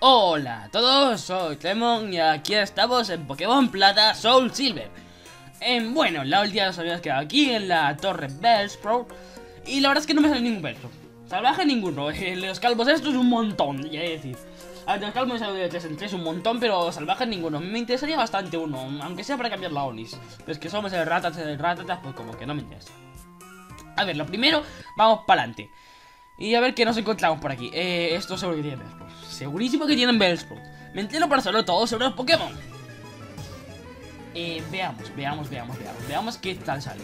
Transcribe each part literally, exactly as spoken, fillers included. Hola a todos, soy Tremor y aquí estamos en Pokémon Plata Soul Silver. En, bueno, la última nos habíamos quedado aquí en la torre Bellsprout y la verdad es que no me sale ningún verso. Salvaje ninguno, los calvos estos un montón, ya decir. A los calvos me salen de tres en tres un montón, pero salvaje ninguno. Me interesaría bastante uno, aunque sea para cambiar la Onis. Pero es que somos el Rattata, el Rattata, pues como que no me interesa. A ver, lo primero, vamos para adelante. Y a ver qué nos encontramos por aquí. Eh, esto seguro que tienen Bellsprout. Segurísimo que tienen Bellsprout. Me entero para saberlo todo sobre los Pokémon. Eh, veamos, veamos, veamos, veamos. Veamos qué tal sale.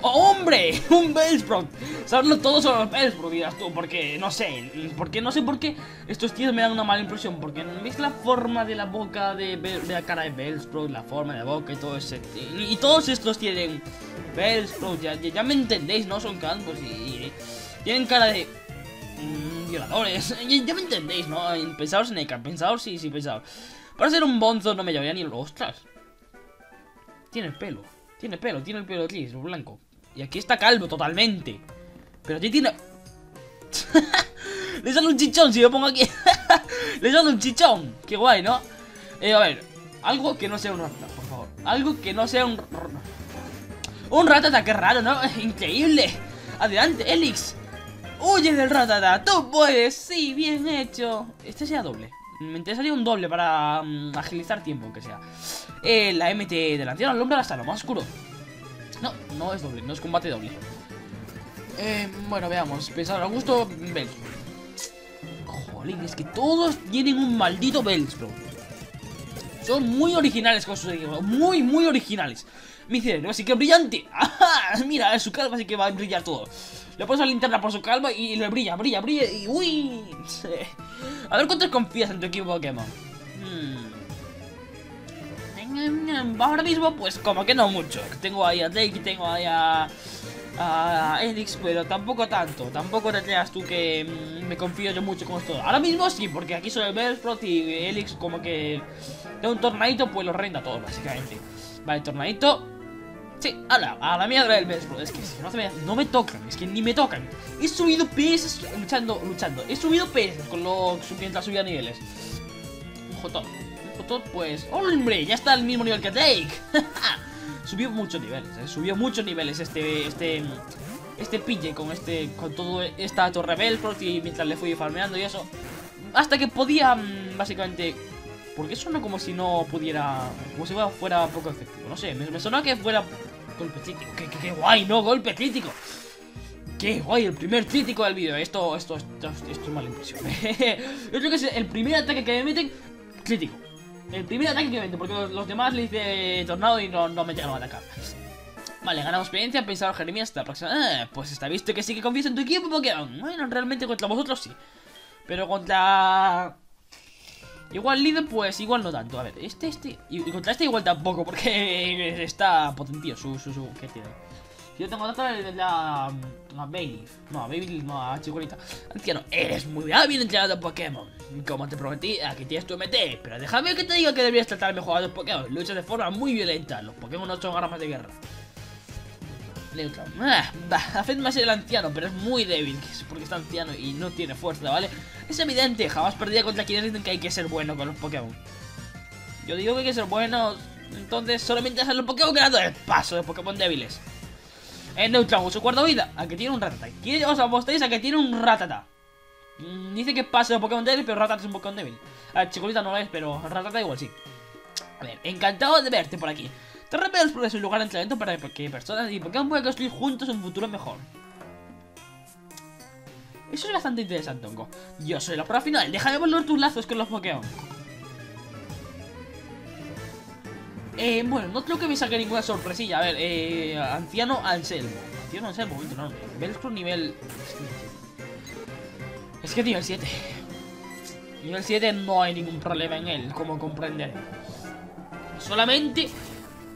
¡Oh, hombre! ¡Un Bellsprout! Saberlo todo sobre los Bellsprout, dirás tú. Porque, no sé. Porque no sé por qué estos tíos me dan una mala impresión. Porque ves la forma de la boca de, de la cara de Bellsprout, la forma de la boca y todo ese. Y, y todos estos tienen Bellsprout. Ya, ya me entendéis, ¿no? Son cancos y, y tienen cara de... violadores, ya me entendéis, ¿no? Pensados en Ekka, pensados, sí, sí, pensados. Para ser un bonzo no me llevaría ni los ostras. Tiene el pelo, tiene pelo, tiene el pelo gris, blanco. Y aquí está calvo totalmente. Pero aquí tiene... le sale un chichón si lo pongo aquí. Le sale un chichón, qué guay, ¿no? Eh, a ver, algo que no sea un Rattata, por favor. Algo que no sea un... un Rattata, qué raro, ¿no? Increíble. Adelante, Elix. ¡Huye del Rattata! ¡Tú puedes! ¡Sí! ¡Bien hecho! Este sea doble. Me interesaría un doble para um, agilizar tiempo, aunque sea. Eh, la M T delantera alumbra hasta lo más oscuro. No, no es doble, no es combate doble. Eh, bueno, veamos. Pensar a gusto, Bellsprout. Jolín, es que todos tienen un maldito Bellsprout. Son muy originales con sus equipos. Muy, muy originales. Mi cerebro así que brillante. ¡Ajá! Mira, su calva así que va a brillar todo. Le pones la linterna por su calva y le brilla, brilla, brilla y uy. A ver cuántos confías en tu equipo Pokémon. Hmm. Ahora mismo pues como que no mucho. Tengo ahí a Drake, tengo ahí a, a Elix, pero tampoco tanto. Tampoco te creas tú que me confío yo mucho con esto. Ahora mismo sí, porque aquí soy el Bellsprout y Elix como que de un tornadito pues lo renda todo básicamente. Vale, tornadito. Sí, a la, a la mierda del Bellsprout. Es que no, me, no me tocan, es que ni me tocan. He subido P S luchando, luchando. He subido P S con lo mientras subía niveles. Un Jotot. Un Jotot, pues. ¡Hombre! Ya está al mismo nivel que Drake. Subió muchos niveles, eh. Subió muchos niveles este. Este. Este Pidgey con este. Con toda esta torre Bellsprout. Y mientras le fui farmeando y eso. Hasta que podía, básicamente. Porque suena como si no pudiera... como si fuera poco efectivo. No sé, me, me sonó que fuera... golpe crítico. ¡Qué, qué, qué guay, no! ¡Golpe crítico! ¡Qué guay! El primer crítico del vídeo. Esto, esto, esto, esto es mala impresión. Yo creo que es el primer ataque que me meten... crítico. El primer ataque que me meten. Porque los, los demás le hice tornado y no, no me llegaron a atacar. Vale, ganamos experiencia. Pensador Jeremías hasta la próxima... Ah, pues está visto que sí que confías en tu equipo porque... bueno, realmente contra vosotros sí. Pero contra... igual líder, pues igual no tanto. A ver, este, este. Y contra este igual tampoco, porque está potentío su, su, su. ¿Qué tiene? Yo tengo otra de la. La Baby. No, Baby, no, a Chicolita. Anciano, eres muy hábil entrenado a Pokémon. Como te prometí, aquí tienes tu M T. Pero déjame que te diga que deberías tratar mejor a los Pokémon. Luchas de forma muy violenta. Los Pokémon no son armas de guerra. Neutral. Ah, haced más el anciano, pero es muy débil porque está anciano y no tiene fuerza, ¿vale? Es evidente, jamás perdida contra quienes dicen que hay que ser bueno con los Pokémon. Yo digo que hay que ser buenos, entonces solamente hacer los Pokémon ganando el paso de Pokémon débiles. Es neutral, su cuarta vida, a que tiene un Rattata. ¿Quién os apostáis a que tiene un Rattata? Dice que paso de Pokémon débil, pero Rattata es un Pokémon débil. A Chicolita no lo es, pero Rattata igual sí. A ver, encantado de verte por aquí. Torre Bellsprout es un lugar de entrenamiento para que personas y Pokémon puedan construir juntos un futuro mejor. Eso es bastante interesante, Hongo. Yo soy la prueba final. Déjame volver tus lazos con los Pokémon. Eh, bueno, no creo que me saque ninguna sorpresilla. A ver, eh, Anciano Anselmo. Anciano Anselmo, momento enorme. Bellsprout nivel... es que nivel siete. Nivel siete no hay ningún problema en él, como comprenderé. Solamente...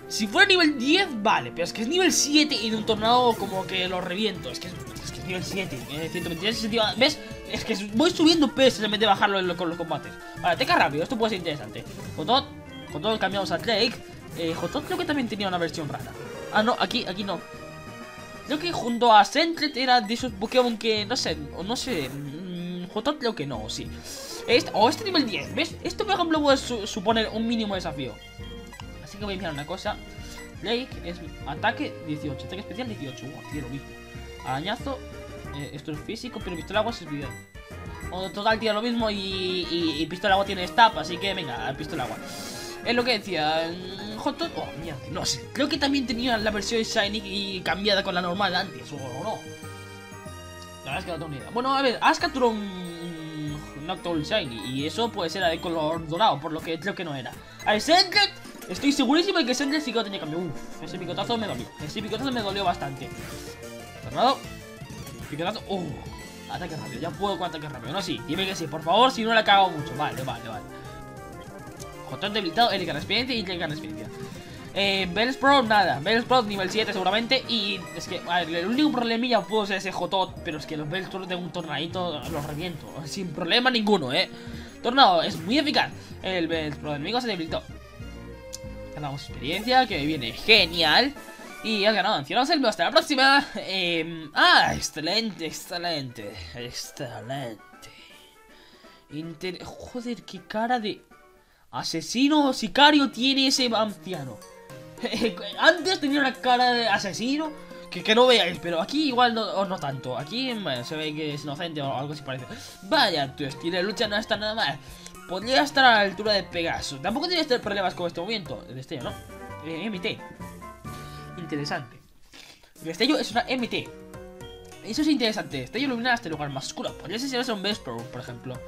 si fuera nivel diez, vale, pero es que es nivel siete y de un tornado como que lo reviento. Es que es, es, que es nivel siete, eh, ciento veintiséis, ¿ves? Es que voy subiendo P S en vez de bajarlo en lo, con los combates. Vale, teca rápido, esto puede ser interesante. Jotot, Jotot cambiamos a Drake. eh, Jotot creo que también tenía una versión rara. Ah, no, aquí, aquí no. Creo que junto a Sentret era de esos Pokémon que, no sé, no sé Jotot creo que no, sí. Este, o oh, este nivel diez, ¿ves? Esto, por ejemplo, puede su suponer un mínimo desafío. Así que voy a mirar una cosa. Blake es ataque dieciocho, ataque especial dieciocho. Uah, tiro mismo. Arañazo. Eh, esto es físico, pero pistola agua es especial. O total, tira lo mismo y, y, y pistola agua tiene stab, así que venga, pistola agua. Es lo que decía. Jotot. Oh, mierda, no sé. Creo que también tenía la versión Shiny y cambiada con la normal antes, o no. La verdad es que no tengo ni idea. Bueno, a ver, has capturado un Noctowl Shiny y eso puede ser de color dorado, por lo que creo que no era. Al Sentret, estoy segurísimo de que Sentret sí que lo tenía cambiado. Uff, ese picotazo me dolió. Ese picotazo me dolió bastante. Tornado. Picotazo. Uh, ataque rápido. Ya puedo con ataque rápido. No, sí. Dime que sí, por favor, si no la cago mucho. Vale, vale, vale. Jotot debilitado, Elix gana experiencia y Drake gana experiencia. Eh, Bellsprout, nada. Bellsprout nivel siete seguramente. Y es que, a ver, el único problemilla pudo ser ese Jotot. Pero es que los Bellsprout de un tornadito los reviento. Sin problema ninguno, eh. Tornado es muy eficaz. El Bellsprout enemigo se debilitó. Ganamos experiencia, que viene genial. Y has ganado ancianos el hasta la próxima. Eh, ah, excelente, excelente. Excelente. Inter Joder, qué cara de... asesino o sicario tiene ese anciano. Antes tenía una cara de asesino que, que no veáis, pero aquí igual no, no tanto. Aquí bueno, se ve que es inocente o algo así parece. Vaya, tu estilo de lucha no está nada mal. Podría estar a la altura de Pegaso. Tampoco tienes problemas con este movimiento. El destello, ¿no? Eh, M T. Interesante. El destello es una M T. Eso es interesante. Destello iluminará este lugar más oscuro. Podría ser si un Vesper, por ejemplo.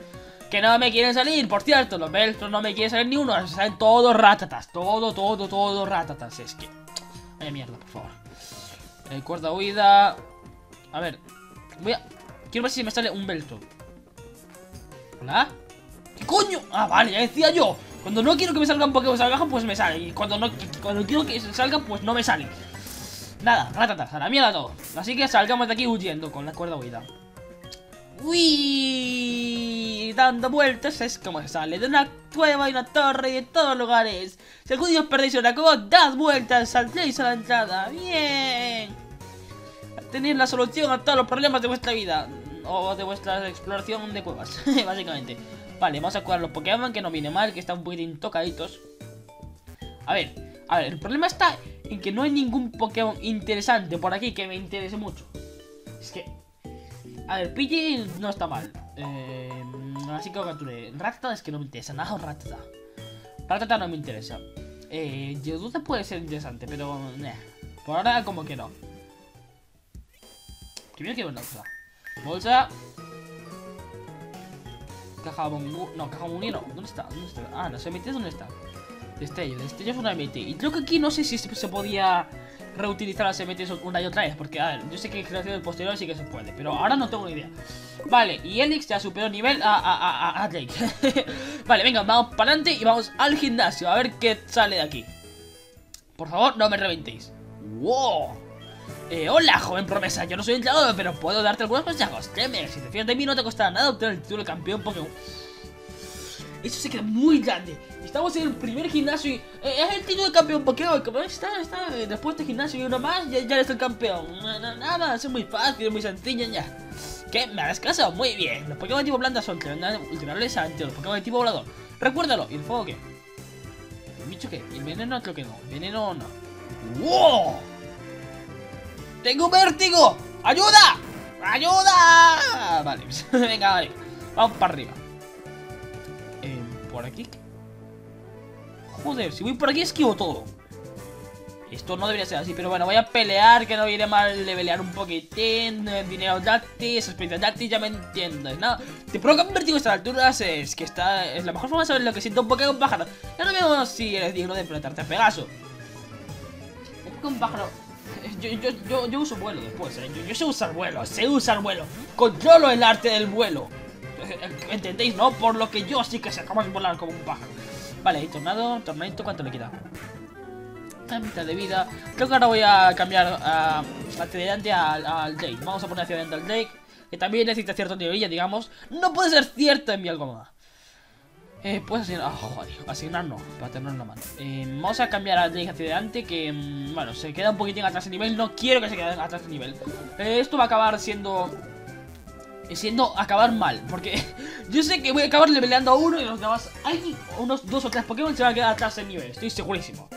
Que no me quieren salir, por cierto, los Belfrot no me quieren salir ni uno, salen todos Rattatas, todo, todo, todo Rattatas, es que... Vaya mierda, por favor. Eh, cuerda huida... A ver, voy a... Quiero ver si me sale un Belfrot. ¿Hola? ¿Qué coño? Ah, vale, ya decía yo. Cuando no quiero que me salgan Pokémon salgan, pues me salen. Y cuando no cuando quiero que salgan, pues no me salen. Nada, Rattatas, a la mierda todo. Así que salgamos de aquí huyendo con la cuerda huida. Uy, dando vueltas es como se sale de una cueva y una torre y de todos lugares. Si algún día os perdéis una cueva, dad vueltas, saltéis a la entrada. Bien. Tenéis la solución a todos los problemas de vuestra vida o de vuestra exploración de cuevas, básicamente. Vale, vamos a cuidar los Pokémon, que no viene mal, que están un poquitín tocaditos. A ver, a ver, el problema está en que no hay ningún Pokémon interesante por aquí que me interese mucho. Es que... A ver, Pidgey no está mal. Eh, así que lo capturé. Rattata es que no me interesa nada. Rattata. Rattata no me interesa. Eh, Yeduza puede ser interesante, pero... Eh, por ahora como que no. Primero quiero ver la bolsa. Bolsa. Caja Bungu. No, caja Bungu no. ¿Dónde está? ¿Dónde está? Ah, no sé, M T dónde está. Destello. Destello es una M T. Y creo que aquí no sé si se podía... reutilizar las M Ts una y otra vez, porque a ver, yo sé que en generaciones posteriores sí que se puede, pero ahora no tengo ni idea. Vale, y Elix ya superó nivel a, a, a, a Drake. Vale, venga, vamos para adelante y vamos al gimnasio a ver qué sale de aquí. Por favor, no me reventéis. ¡Wow! Eh, hola, joven promesa, yo no soy entrenador, pero puedo darte algunos consejos. Créeme, si te fías de mí no te costará nada obtener el título de campeón Pokémon. Eso se queda muy grande. Estamos en el primer gimnasio y... Eh, es el título de campeón Pokémon. Como está, está, después de este gimnasio y uno más, ya, ya eres el campeón. Nada, nada, es muy fácil, es muy sencillo, ya. ¿Qué? ¿Me harás caso? Muy bien. Los Pokémon tipo planta son ultranables ante los Pokémon tipo volador. Recuérdalo. ¿Y el fuego qué? ¿El bicho qué? ¿El veneno? Creo que no. ¿El veneno no? ¡Wow! ¡Tengo vértigo! ¡Ayuda! ¡Ayuda! Vale, venga, vale. Vamos para arriba. Eh, por aquí... Joder, si voy por aquí esquivo todo. Esto no debería ser así, pero bueno, voy a pelear, que no viene mal levelear un poquitín. Dinero gratis, experiencia gratis, ya me entiendes, ¿no? Te provoca un vértigo a estas alturas, es que esta es la mejor forma de saber lo que siento un Pokémon pájaro. Ya no vemos si eres digno de enfrentarte a Pegaso. Un Pokémon pájaro. Yo, yo, yo, yo uso vuelo después, ¿eh? yo, yo sé usar vuelo, sé usar vuelo. Controlo el arte del vuelo. ¿Entendéis, no? Por lo que yo sí que sé cómo volar como un pájaro. Vale, y tornado, tornadito, ¿cuánto le queda? La mitad de vida. Creo que ahora voy a cambiar a, hacia adelante al, al Drake. Vamos a poner hacia adelante al Drake, que también necesita cierto nivel, digamos. No puede ser cierto en mi algo más. Eh, puedes asignar... Oh, joder, asignar no, para tener una mano. Eh, vamos a cambiar al Drake hacia adelante, que... Bueno, se queda un poquitín atrás de nivel, no quiero que se quede atrás de nivel. Eh, esto va a acabar siendo... siendo acabar mal, porque yo sé que voy a acabar leveleando a uno y los demás, hay unos dos o tres Pokémon que se van a quedar atrás de nivel, estoy segurísimo.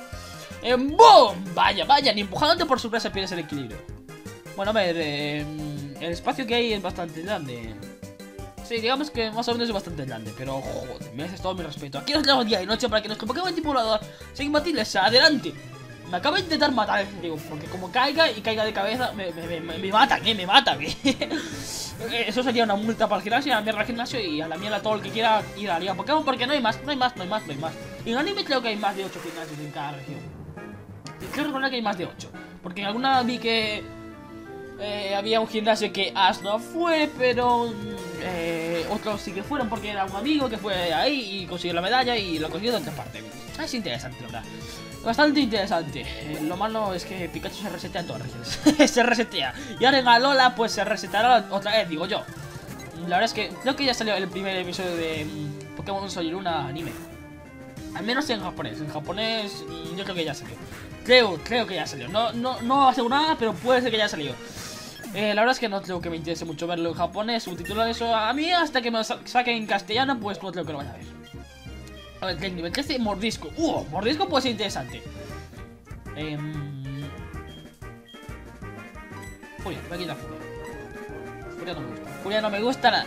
Eh, ¡Boom! Vaya, vaya, ni empujándote por sorpresa pierdes el equilibrio. Bueno, a ver, eh, el espacio que hay es bastante grande. Sí, digamos que más o menos es bastante grande, pero joder, me haces todo mi respeto. Aquí nos damos día y noche para que nuestro Pokémon tipo volador sea imbatible. ¡Adelante! Me acaba de intentar matar, digo, porque como caiga y caiga de cabeza, me, me, me, me matan, eh, me matan, eh. Eso sería una multa para el gimnasio, a la mierda al gimnasio y a la mierda todo el que quiera ir a la liga Pokémon, porque no hay más, no hay más, no hay más, no hay más. Y en el anime creo que hay más de ocho gimnasios en cada región. Y creo recordar que hay más de ocho, porque en alguna vi que eh, había un gimnasio que Ash no fue, pero eh, otros sí que fueron porque era un amigo que fue ahí y consiguió la medalla y lo consiguió de otra parte. Es interesante, la verdad. Bastante interesante. Eh, lo malo es que Pikachu se resetea en todas las regiones. Se resetea. Y ahora en Alola pues se resetará otra vez, digo yo. La verdad es que creo que ya salió el primer episodio de um, Pokémon Sol y Luna anime. Al menos en japonés. En japonés yo creo que ya salió. Creo, creo que ya salió. No, no, no aseguro nada, pero puede ser que ya salió. Eh, la verdad es que no creo que me interese mucho verlo en japonés, subtitular eso a mí hasta que me lo sa saquen en castellano, pues no creo que lo vaya a ver. A ver, el nivel trece, mordisco. Uh, mordisco puede ser interesante. Eh... Furia, voy a quitar furia. Furia no me gusta. Furia no me gusta nada.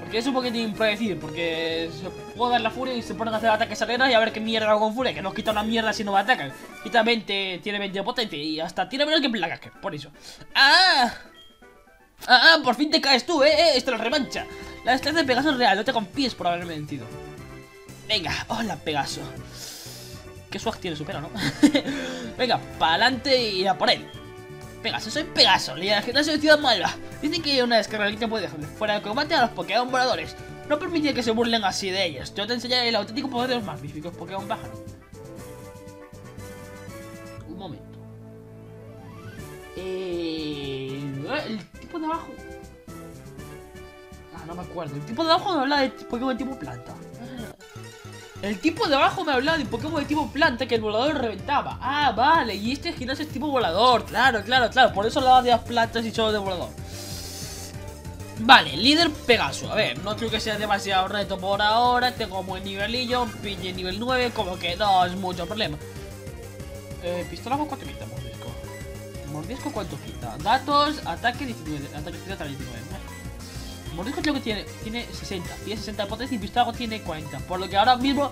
Porque es un poquitín impredecible. Porque se puede dar la furia y se ponen a hacer ataques arenas y a ver qué mierda hago con furia. Que nos quita una mierda si no me atacan. Quita veinte, tiene veinte potente y hasta tiene menos que Black. Por eso. ¡Ah! ¡Ah! Por fin te caes tú, eh. Esto es la revancha. La destreza de Pegaso es real. No te confíes por haberme vencido. Venga, hola Pegaso. Qué swag tiene su pelo, ¿no? Venga, pa'lante y a por él. Pegaso, soy Pegaso, líder del gimnasio de Ciudad Malva. Dicen que una descargadita puede dejar fuera de combate a los Pokémon voladores. No permite que se burlen así de ellos. Yo te enseñaré el auténtico poder de los magníficos Pokémon pájaros. Un momento. Eh, el tipo de abajo. Ah, no me acuerdo. El tipo de abajo me habla de Pokémon tipo planta. El tipo de abajo me hablaba de Pokémon de tipo planta que el volador reventaba. Ah, vale, y este gimnasio es tipo volador. Claro, claro, claro, por eso hablaba de las plantas y solo de volador. Vale, líder Pegaso. A ver, no creo que sea demasiado reto por ahora. Tengo buen nivelillo, Pidgey nivel nueve. Como que no es mucho problema. Eh, pistola con cuánto quita, mordisco. Mordisco cuánto quita. Datos, ataque diecinueve, ataque diecinueve. Mordisco creo que tiene, tiene sesenta, tiene sesenta de potencia y Pistago tiene cuarenta. Por lo que ahora mismo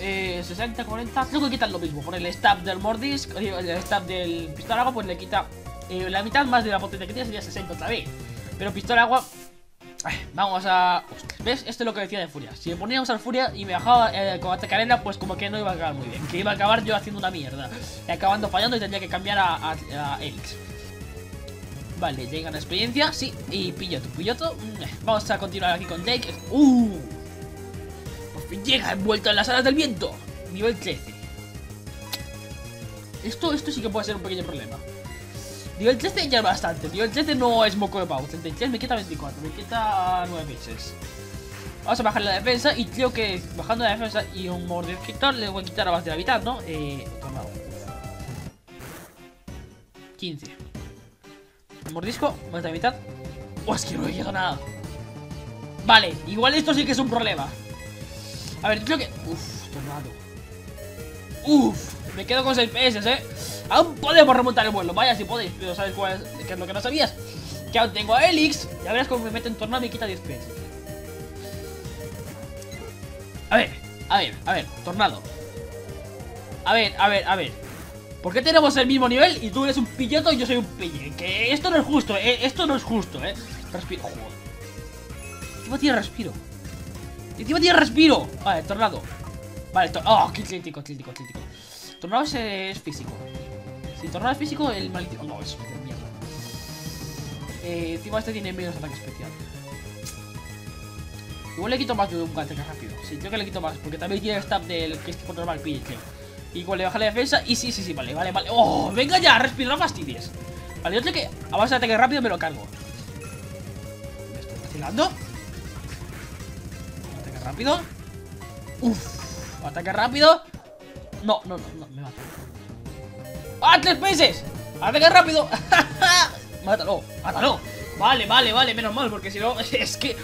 eh, sesenta, cuarenta, creo que quitan lo mismo. Por el stab del Mordisco, el stab del Pistolagua pues le quita eh, la mitad más de la potencia que tiene, sería sesenta otra vez. Pero Pistolagua, vamos a... Ostras, ¿ves? Esto es lo que decía de Furia. Si me ponía a usar Furia y me bajaba eh, con ataque arena, pues como que no iba a acabar muy bien. Que iba a acabar yo haciendo una mierda y acabando fallando y tendría que cambiar a, a, a Elix. Vale, llegan a experiencia, sí, y Pilloto, Pilloto. Vamos a continuar aquí con Drake. ¡Uh! Por fin llega envuelto en las alas del viento. Nivel trece. Esto, esto sí que puede ser un pequeño problema. Nivel trece ya es bastante. Nivel trece no es moco de pavo. treinta y tres me quita veinticuatro, me quita nueve meses. Vamos a bajar la defensa y creo que bajando la defensa y un mordisquito le voy a quitar a más de la mitad, ¿no? Eh, tornado. quince. Mordisco, más de la mitad. Oh, es que no he llegado a nada. Vale, igual esto sí que es un problema. A ver, creo que... Uf, tornado. Uf, me quedo con seis P S, eh. Aún podemos remontar el vuelo. Vaya, si podéis, pero ¿sabes cuál es, qué es lo que no sabías? Que aún tengo a Elix. Ya verás cómo me mete en tornado y me quita diez P S. A ver, a ver, a ver, tornado. A ver, a ver, a ver. ¿Por qué tenemos el mismo nivel y tú eres un pilloto y yo soy un pille? Que esto no es justo, eh. Esto no es justo, eh. Respiro. Joder. Encima tiene respiro. Encima tiene respiro. Vale, tornado. Vale, tornado. Oh, crítico, crítico, crítico. Tornado es, es físico. Si tornado es físico, el maldito. No, es de mierda. Eh, encima este tiene menos ataque especial. Igual le quito más de un ataque rápido. Sí, creo que le quito más. Porque también tiene el stab del que es tipo normal, pille, creo. Igual le baja la defensa y sí, sí, sí, vale, vale, vale. ¡Oh! ¡Venga ya! ¡Respira, no fastidies! Vale, yo creo que a base de ataque rápido me lo cargo. ¿Me estoy vacilando? ¿Ataque rápido? ¡Uf! ¿Ataque rápido? No, no, no, no, me mata. ¡Ah! ¡Tres veces! ¡Ataque rápido! ¡Mátalo! ¡Mátalo! Vale, vale, vale, menos mal, porque si no, es que...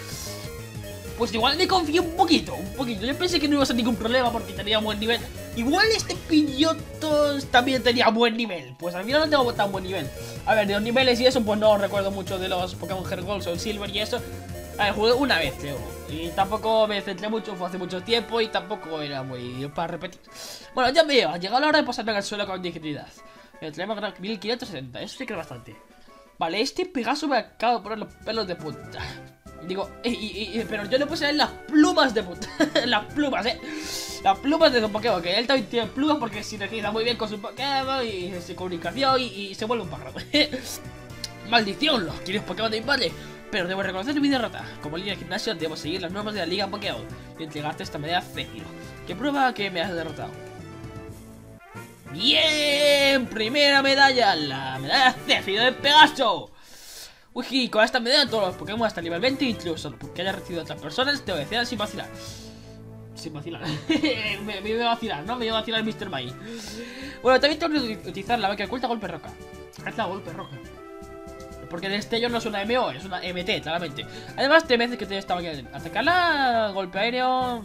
Pues igual me confío un poquito, un poquito. Yo pensé que no iba a ser ningún problema porque tenía buen nivel. Igual este Pidgeotto también tenía buen nivel. Pues al final no tengo tan buen nivel. A ver, de los niveles y eso, pues no recuerdo mucho de los Pokémon HeartGold, Soul Silver y eso. A ver, jugué una vez, creo. Y tampoco me centré mucho, fue hace mucho tiempo y tampoco era muy para repetir. Bueno, ya veo, ha llegado la hora de pasarme al suelo con dignidad. Tenemos mil quinientos setenta, eso sí que es bastante. Vale, este Pegaso me acaba de poner los pelos de punta. Digo, y, y, y, pero yo le puse a él las plumas de puta. Las plumas, eh. Las plumas de su Pokémon. Que él también tiene plumas porque sinergiza muy bien con su Pokémon y su comunicación y, y se vuelve un pájaro. Maldición, los queridos Pokémon de mi padre. Pero debo reconocer mi derrota. Como líder de gimnasio, debo seguir las normas de la Liga Pokémon y entregarte esta medalla Zephyr, que prueba que me has derrotado. Bien, primera medalla, la medalla Zephyr de Pegaso. Uy, con esta medida todos los Pokémon hasta el nivel veinte, incluso porque haya recibido a otras personas, te obedecerán sin vacilar. Sin vacilar. me, me iba a vacilar, ¿no? Me iba a vacilar el mister Mai. Bueno, también tengo que utilizar la máquina oculta golpe roca. Es la golpe roca. Porque destello no es una M O, es una M T, claramente. Además, tres veces que tiene esta máquina. Atacarla, golpe aéreo,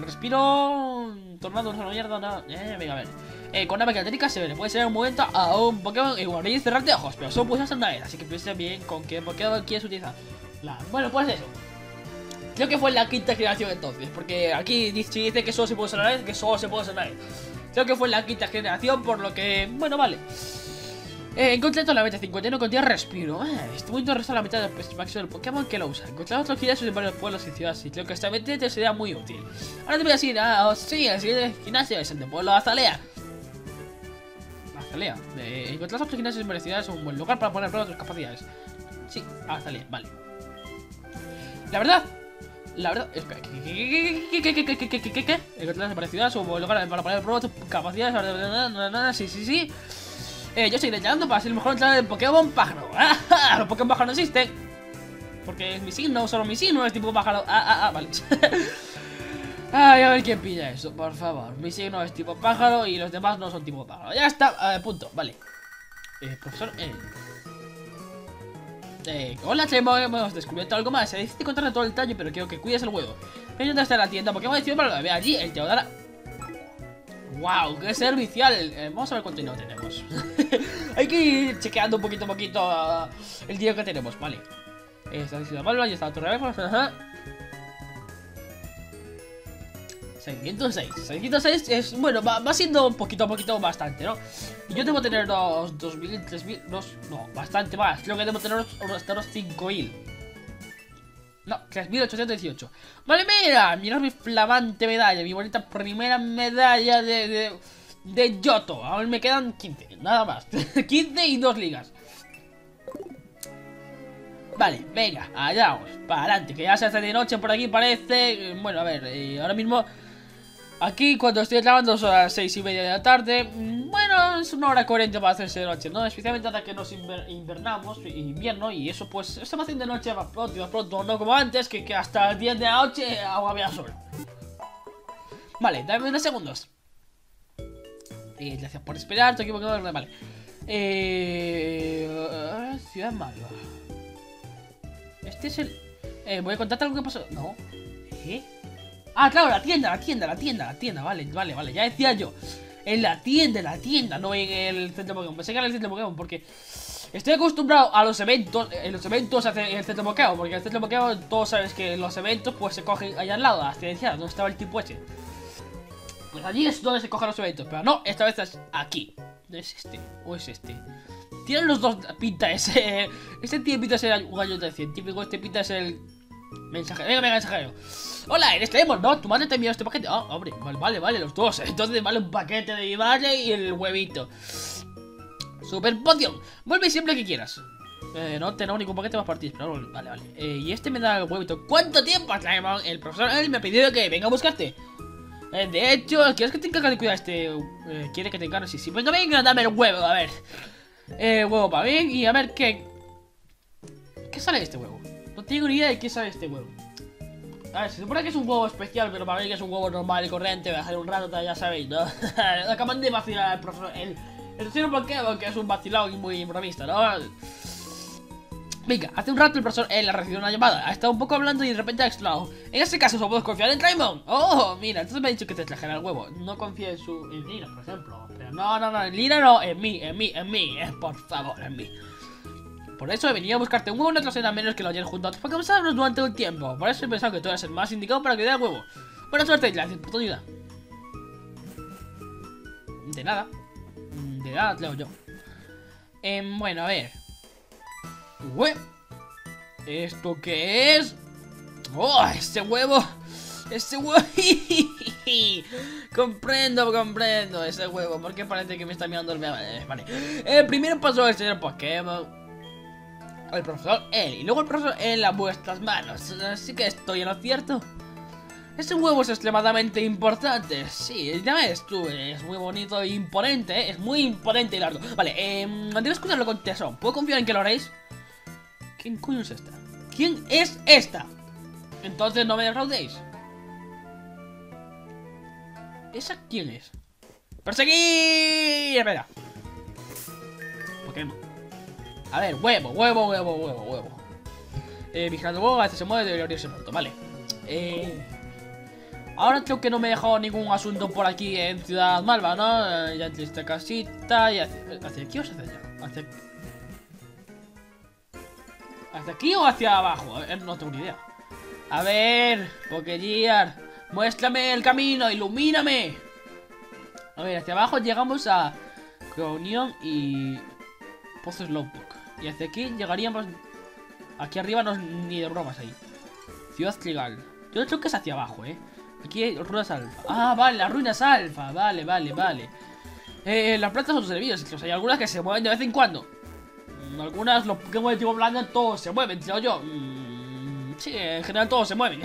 respiro, tornado, no es una mierda, no. Eh, venga, a ver. Eh, con una máquina técnica se le puede ser un momento a un Pokémon igual y cerrarte ojos, pero son pulsas una vez, así que piensa bien con qué Pokémon quieres utilizar. La... Bueno, pues eso. Creo que fue la quinta generación entonces, porque aquí dice que solo se puede usar una vez, que solo se puede usar una vez. Creo que fue la quinta generación, por lo que... Bueno, vale. Eh, encontré toda la meta cincuenta y uno contiene respiro. Eh, este momento resta la mitad del máximo del Pokémon que lo usa. Encontrar otros gimnasios en varios pueblos y ciudades y creo que esta meta te sería muy útil. Ahora te voy a decir, ah, oh, sí, el siguiente gimnasio es el de pueblo Azalea. Azalea. Eh, encontrar otros gimnasios merecidas es un buen lugar para poner a prueba tus capacidades. Sí, Azalea, vale. La verdad, la verdad, espera, ¿qué, qué, qué, qué, qué, qué, qué, qué, qué? Encontrar merecidas es un buen lugar para poner a prueba tus capacidades. Sí, sí, sí. Eh, yo seguiré llegando para ser el mejor entrenador de Pokémon pájaro. ¡Ah! Los Pokémon pájaro no existen. Porque es mi signo, solo mi signo es tipo pájaro. Ah, ah, ah, vale. Ay, a ver quién pilla eso, por favor. Mi signo es tipo pájaro y los demás no son tipo pájaro. Ya está, eh, punto, vale. Eh, profesor, eh. Eh, hola, Tremor, hemos descubierto algo más. Se dice contarle todo el detalle, pero quiero que cuides el huevo. Ven a estar en la tienda Pokémon de Ciudad Malva. Ve allí, él te lo dará. Wow, qué servicial. Eh, vamos a ver cuánto dinero tenemos. Hay que ir chequeando poquito a poquito uh, el dinero que tenemos, vale. Esta es Ciudad Malva y está la Torre de Belfrot. Ajá. seiscientos seis. seiscientos seis es, bueno, va, va siendo poquito a poquito bastante, ¿no? Y yo debo tener los dos mil, tres mil, los, no, bastante más. Creo que debo tener los, hasta los cinco mil. No, tres mil ochocientos dieciocho. Vale, mira, mirad mi flamante medalla, mi bonita primera medalla de... de... de Jhoto. Ahora me quedan quince, nada más. quince y dos ligas. Vale, venga, allá vamos, para adelante, que ya se hace de noche por aquí parece. Bueno, a ver, eh, ahora mismo... Aquí, cuando estoy grabando, son las seis y media de la tarde. Bueno, es una hora coherente para hacerse de noche, ¿no? Especialmente hasta que nos inver invernamos, invierno, y eso pues se va haciendo de noche más pronto y más pronto, no como antes, que, que hasta las diez de la noche agua había sol. Vale, dame unos segundos. Eh, gracias por esperar, estoy equivocado, vale. Eh, Ciudad Malva. Este es el... Eh, voy a contarte algo que pasó... No. ¿Eh? Ah, claro, la tienda, la tienda, la tienda, la tienda, vale, vale, vale, ya decía yo. En la tienda, en la tienda, no en el centro Pokémon. Pensé que era el centro Pokémon porque estoy acostumbrado a los eventos. En los eventos hace el centro Pokémon, porque en el centro Pokémon todos sabes que los eventos pues se cogen allá al lado, a la ciencia, donde estaba el tipo ese. Pues allí es donde se cogen los eventos, pero no, esta vez es aquí. ¿Es este o es este? Tienen los dos pinta ese. Este tío pinta ser un gallo de científico, este pinta es el... Mensajero, venga, venga, mensajero. Hola, eres Tremor, ¿no? Tu madre te envió este paquete. Ah, oh, hombre, vale, vale, vale, los dos. Entonces vale un paquete de mi madre y el huevito. Super poción. Vuelve siempre que quieras. Eh, no tenemos ningún paquete más para ti, pero vale, vale. Eh, y este me da el huevito. ¿Cuánto tiempo has traído? El profesor él me ha pedido que venga a buscarte. Eh, de hecho, ¿quieres que te encargue de cuidar este? Eh, ¿Quieres que te encargue? Sí, sí. Venga, venga, dame el huevo, a ver. Eh, huevo para mí y a ver qué... ¿Qué sale de este huevo? No tengo ni idea de qué sabe este huevo. A ver, se supone que es un huevo especial, pero para mí que es un huevo normal y corriente. Voy a dejar un rato, ya sabéis, ¿no? Acaban de vacilar al profesor. El, el señor Pokémon, que es un vacilado y muy bromista, ¿no? Venga, hace un rato el profesor él ha recibido una llamada. Ha estado un poco hablando y de repente ha explotado. En ese caso, ¿solo puedo confiar en Kraimon? Oh, mira, entonces me ha dicho que te trajera el huevo. No confío en su... en Lina, por ejemplo. Pero no, no, no, en Lina no, en mí, en mí, en mí. Eh, por favor, en mí. Por eso he venido a buscarte un huevo, no te menos que lo hayan juntado para comenzarnos durante un tiempo. Por eso he pensado que tú eras el más indicado para que dé el huevo. Buena suerte y gracias por tu ayuda. De nada. De nada, te leo yo. Eh, bueno, a ver. Ué. ¿Esto qué es? ¡Oh, ese huevo! ¡Ese huevo! Comprendo, comprendo ese huevo. Porque parece que me está mirando el... Vale. El primero pasó el señor Pokémon... el profesor él, y luego el profesor él a vuestras manos. Así que estoy en lo cierto. Ese huevo es extremadamente importante. Sí, ya ves tú, es muy bonito e imponente, ¿eh? Es muy imponente y largo. Vale, eh, debo escucharlo con tesón. ¿Puedo confiar en que lo haréis? ¿Quién coño es esta? ¿Quién es esta? Entonces no me defraudéis. ¿Esa quién es? ¡Perseguir! Espera. Pokémon. A ver, huevo, huevo, huevo, huevo, huevo. Eh, vigilando huevo, a este se mueve, debería irse pronto, vale. Eh, ahora creo que no me he dejado ningún asunto por aquí en Ciudad Malva, ¿no? Eh, ya entre esta casita y hacia, hacia aquí o hacia allá. Hacia aquí. ¿Hacia aquí o hacia abajo? A ver, no tengo ni idea. A ver, Pokégear, muéstrame el camino, ilumíname. A ver, hacia abajo llegamos a Cronion y Pozo Slowpoke. Y hacia aquí llegaríamos. Aquí arriba no es ni de bromas ahí. Ciudad Trigal. Yo creo que es hacia abajo, eh. Aquí hay Ruinas Alfa. Ah, vale, las Ruinas Alfa. Vale, vale, vale. Eh, las plantas son servidas. O sea, hay algunas que se mueven de vez en cuando. Algunas, los Pokémon de tipo blando, todos se mueven, creo yo. Mm, sí, en general todos se mueven.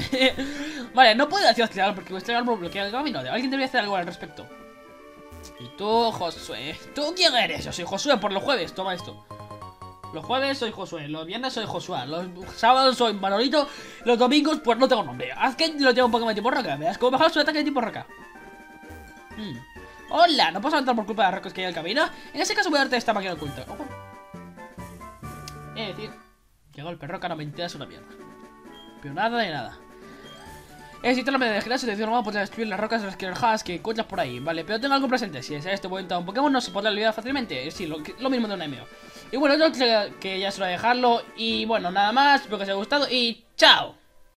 Vale, no puedo ir a Ciudad Trigal porque vuestro árbol bloquea el camino. Alguien debería hacer algo al respecto. Y tú, Josué. ¿Tú quién eres? Yo soy Josué por los jueves. Toma esto. Los jueves soy Josué, los viernes soy Josué, los sábados soy Manolito, los domingos pues no tengo nombre. Haz que lo tenga un Pokémon tipo roca, veas como bajar su ataque de tipo roca. Hmm. Hola, ¿no puedo avanzar por culpa de las rocas que hay en el camino? En ese caso voy a darte esta máquina oculta. Ojo. Es decir, que golpe roca no me interesa una mierda. Pero nada de nada. Eh, si te lo me dejas, si te digo normal, podrás destruir las rocas de las quebradas que encuentras por ahí. Vale, pero tengo algo presente. Si deseas este momento a un Pokémon, no se podrá olvidar fácilmente. Sí, lo, lo mismo de un M O. Y bueno, yo creo que ya es hora de dejarlo. Y bueno, nada más. Espero que os haya gustado. Y chao.